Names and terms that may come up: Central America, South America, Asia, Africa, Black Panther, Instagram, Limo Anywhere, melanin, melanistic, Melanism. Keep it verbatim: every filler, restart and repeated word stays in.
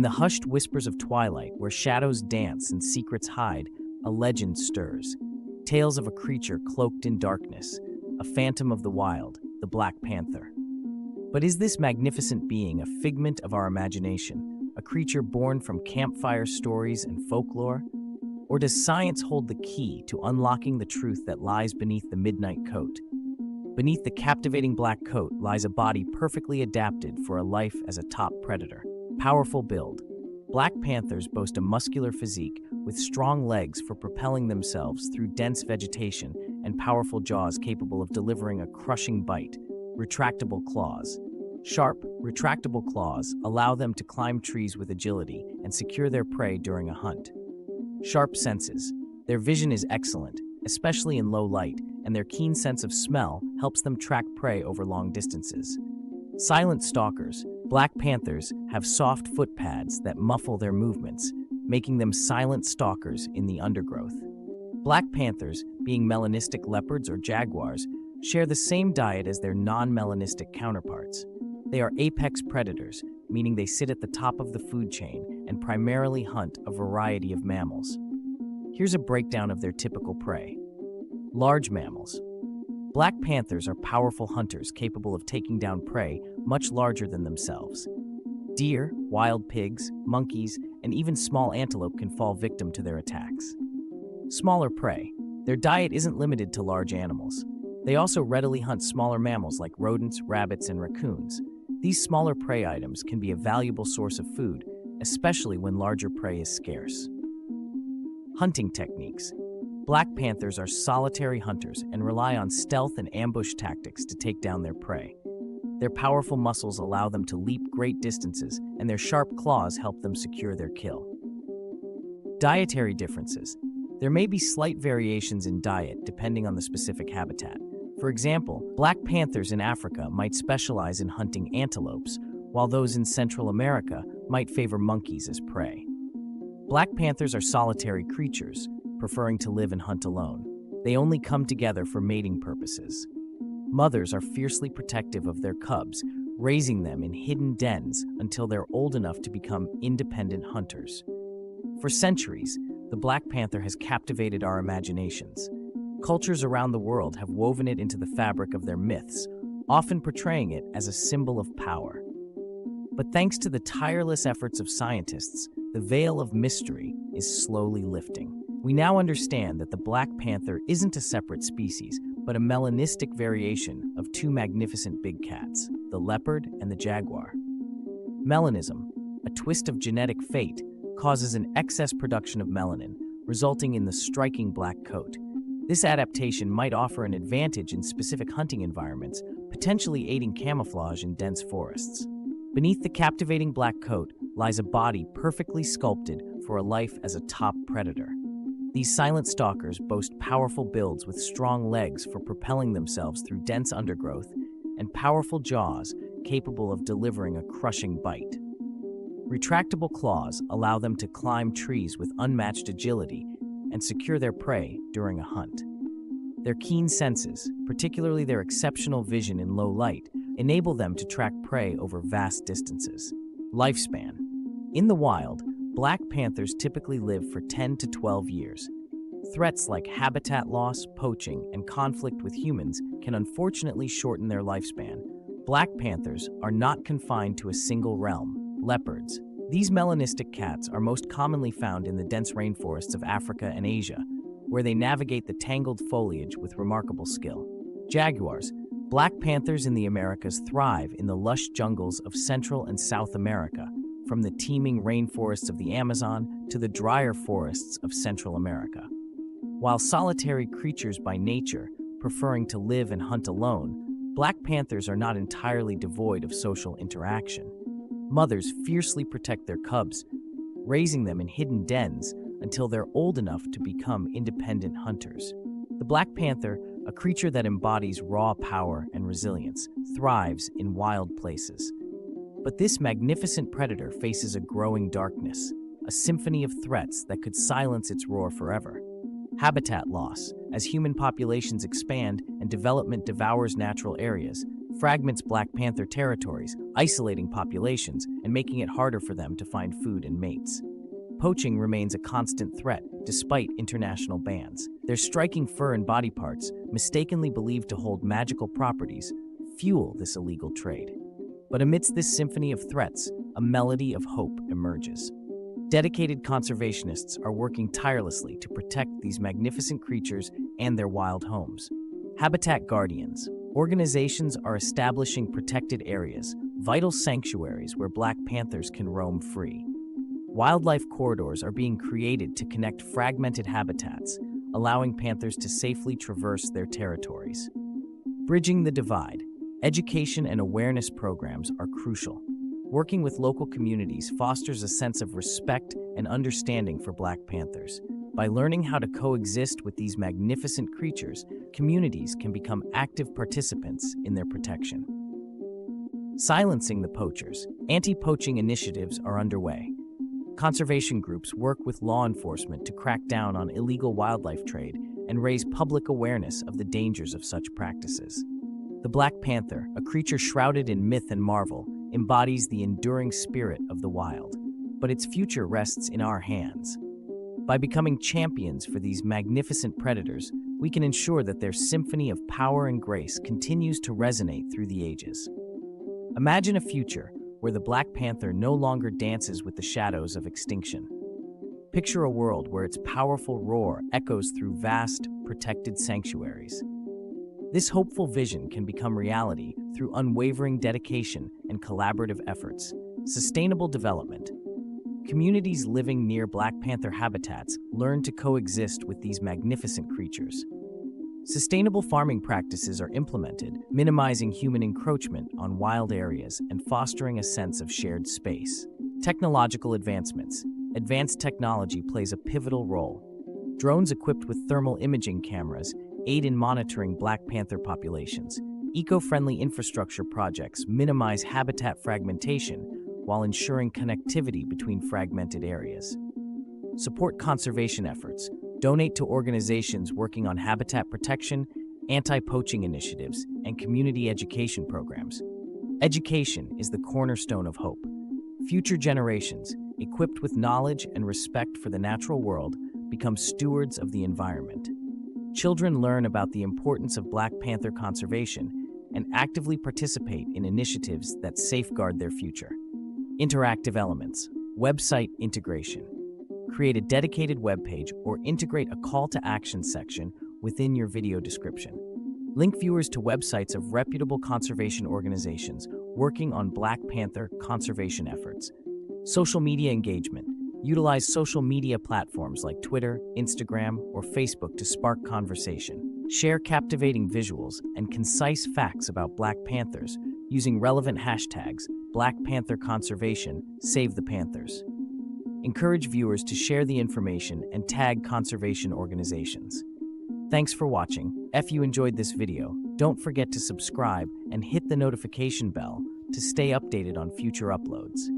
In the hushed whispers of twilight, where shadows dance and secrets hide, a legend stirs. Tales of a creature cloaked in darkness, a phantom of the wild, the Black Panther. But is this magnificent being a figment of our imagination, a creature born from campfire stories and folklore? Or does science hold the key to unlocking the truth that lies beneath the midnight coat? Beneath the captivating black coat lies a body perfectly adapted for a life as a top predator. Powerful build. Black panthers boast a muscular physique with strong legs for propelling themselves through dense vegetation and powerful jaws capable of delivering a crushing bite. Retractable claws. Sharp, retractable claws allow them to climb trees with agility and secure their prey during a hunt. Sharp senses. Their vision is excellent, especially in low light, and their keen sense of smell helps them track prey over long distances. Silent stalkers. Black panthers have soft foot pads that muffle their movements, making them silent stalkers in the undergrowth. Black panthers, being melanistic leopards or jaguars, share the same diet as their non-melanistic counterparts. They are apex predators, meaning they sit at the top of the food chain and primarily hunt a variety of mammals. Here's a breakdown of their typical prey. Large mammals. Black panthers are powerful hunters capable of taking down prey much larger than themselves. Deer, wild pigs, monkeys, and even small antelope can fall victim to their attacks. Smaller prey. Their diet isn't limited to large animals. They also readily hunt smaller mammals like rodents, rabbits, and raccoons. These smaller prey items can be a valuable source of food, especially when larger prey is scarce. Hunting techniques. Black panthers are solitary hunters and rely on stealth and ambush tactics to take down their prey. Their powerful muscles allow them to leap great distances, and their sharp claws help them secure their kill. Dietary differences. There may be slight variations in diet depending on the specific habitat. For example, black panthers in Africa might specialize in hunting antelopes, while those in Central America might favor monkeys as prey. Black panthers are solitary creatures, preferring to live and hunt alone. They only come together for mating purposes. Mothers are fiercely protective of their cubs, raising them in hidden dens until they're old enough to become independent hunters. For centuries, the black panther has captivated our imaginations. Cultures around the world have woven it into the fabric of their myths, often portraying it as a symbol of power. But thanks to the tireless efforts of scientists, the veil of mystery is slowly lifting. We now understand that the black panther isn't a separate species, but a melanistic variation of two magnificent big cats, the leopard and the jaguar. Melanism, a twist of genetic fate, causes an excess production of melanin, resulting in the striking black coat. This adaptation might offer an advantage in specific hunting environments, potentially aiding camouflage in dense forests. Beneath the captivating black coat lies a body perfectly sculpted for a life as a top predator. These silent stalkers boast powerful builds with strong legs for propelling themselves through dense undergrowth and powerful jaws capable of delivering a crushing bite. Retractable claws allow them to climb trees with unmatched agility and secure their prey during a hunt. Their keen senses, particularly their exceptional vision in low light, enable them to track prey over vast distances. Lifespan. In the wild, black panthers typically live for ten to twelve years. Threats like habitat loss, poaching, and conflict with humans can unfortunately shorten their lifespan. Black panthers are not confined to a single realm. Leopards. These melanistic cats are most commonly found in the dense rainforests of Africa and Asia, where they navigate the tangled foliage with remarkable skill. Jaguars. Black panthers in the Americas thrive in the lush jungles of Central and South America, from the teeming rainforests of the Amazon to the drier forests of Central America. While solitary creatures by nature, preferring to live and hunt alone, black panthers are not entirely devoid of social interaction. Mothers fiercely protect their cubs, raising them in hidden dens until they're old enough to become independent hunters. The black panther, a creature that embodies raw power and resilience, thrives in wild places. But this magnificent predator faces a growing darkness, a symphony of threats that could silence its roar forever. Habitat loss. As human populations expand and development devours natural areas, fragments Black Panther territories, isolating populations, and making it harder for them to find food and mates. Poaching remains a constant threat, despite international bans. Their striking fur and body parts, mistakenly believed to hold magical properties, fuel this illegal trade. But amidst this symphony of threats, a melody of hope emerges. Dedicated conservationists are working tirelessly to protect these magnificent creatures and their wild homes. Habitat guardians. Organizations are establishing protected areas, vital sanctuaries where Black Panthers can roam free. Wildlife corridors are being created to connect fragmented habitats, allowing panthers to safely traverse their territories. Bridging the divide. Education and awareness programs are crucial. Working with local communities fosters a sense of respect and understanding for Black Panthers. By learning how to coexist with these magnificent creatures, communities can become active participants in their protection. Silencing the poachers. Anti-poaching initiatives are underway. Conservation groups work with law enforcement to crack down on illegal wildlife trade and raise public awareness of the dangers of such practices. The Black Panther, a creature shrouded in myth and marvel, embodies the enduring spirit of the wild, but its future rests in our hands. By becoming champions for these magnificent predators, we can ensure that their symphony of power and grace continues to resonate through the ages. Imagine a future where the Black Panther no longer dances with the shadows of extinction. Picture a world where its powerful roar echoes through vast, protected sanctuaries. This hopeful vision can become reality through unwavering dedication and collaborative efforts. Sustainable development. Communities living near Black Panther habitats learn to coexist with these magnificent creatures. Sustainable farming practices are implemented, minimizing human encroachment on wild areas and fostering a sense of shared space. Technological advancements. Advanced technology plays a pivotal role. Drones equipped with thermal imaging cameras aid in monitoring Black Panther populations. Eco-friendly infrastructure projects minimize habitat fragmentation while ensuring connectivity between fragmented areas. Support conservation efforts. Donate to organizations working on habitat protection, anti-poaching initiatives, and community education programs. Education is the cornerstone of hope. Future generations, equipped with knowledge and respect for the natural world, become stewards of the environment. Children learn about the importance of Black Panther conservation and actively participate in initiatives that safeguard their future. Interactive elements. Website integration. Create a dedicated webpage or integrate a call to action section within your video description. Link viewers to websites of reputable conservation organizations working on Black Panther conservation efforts. Social media engagement. Utilize social media platforms like Twitter, Instagram, or Facebook to spark conversation. Share captivating visuals and concise facts about Black Panthers using relevant hashtags, Black Panther Conservation, Save the Panthers. Encourage viewers to share the information and tag conservation organizations. Thanks for watching. If you enjoyed this video, don't forget to subscribe and hit the notification bell to stay updated on future uploads.